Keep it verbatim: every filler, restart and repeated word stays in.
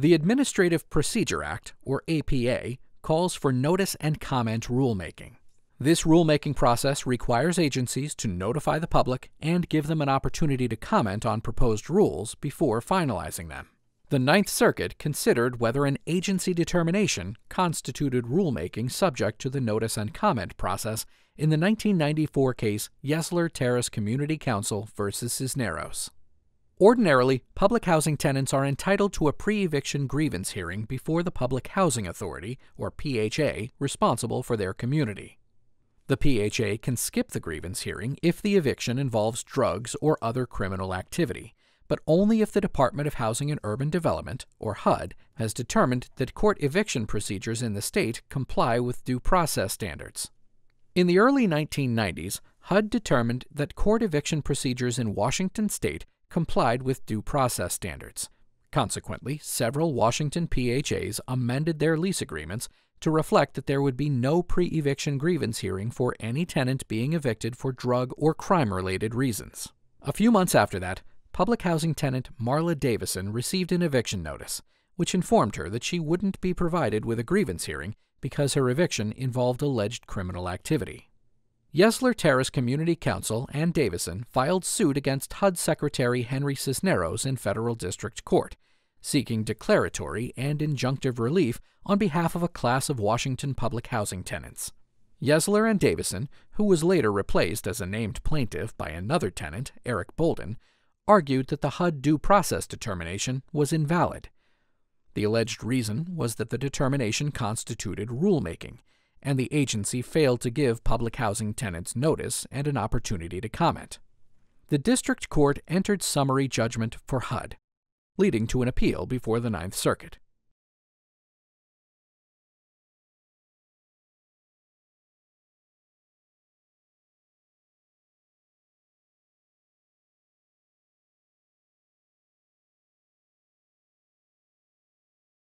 The Administrative Procedure Act, or A P A, calls for notice and comment rulemaking. This rulemaking process requires agencies to notify the public and give them an opportunity to comment on proposed rules before finalizing them. The Ninth Circuit considered whether an agency determination constituted rulemaking subject to the notice and comment process in the nineteen ninety-four case Yesler Terrace Community Council versus Cisneros. Ordinarily, public housing tenants are entitled to a pre-eviction grievance hearing before the Public Housing Authority, or P H A, responsible for their community. The P H A can skip the grievance hearing if the eviction involves drugs or other criminal activity, but only if the Department of Housing and Urban Development, or H U D, has determined that court eviction procedures in the state comply with due process standards. In the early nineteen nineties, H U D determined that court eviction procedures in Washington State complied with due process standards. Consequently, several Washington P H As amended their lease agreements to reflect that there would be no pre-eviction grievance hearing for any tenant being evicted for drug or crime-related reasons. A few months after that, public housing tenant Marla Davison received an eviction notice, which informed her that she wouldn't be provided with a grievance hearing because her eviction involved alleged criminal activity. Yesler Terrace Community Council and Davison filed suit against H U D Secretary Henry Cisneros in federal district court, seeking declaratory and injunctive relief on behalf of a class of Washington public housing tenants. Yesler and Davison, who was later replaced as a named plaintiff by another tenant, Eric Bolden, argued that the H U D due process determination was invalid. The alleged reason was that the determination constituted rulemaking, and the agency failed to give public housing tenants notice and an opportunity to comment. The district court entered summary judgment for H U D, leading to an appeal before the Ninth Circuit.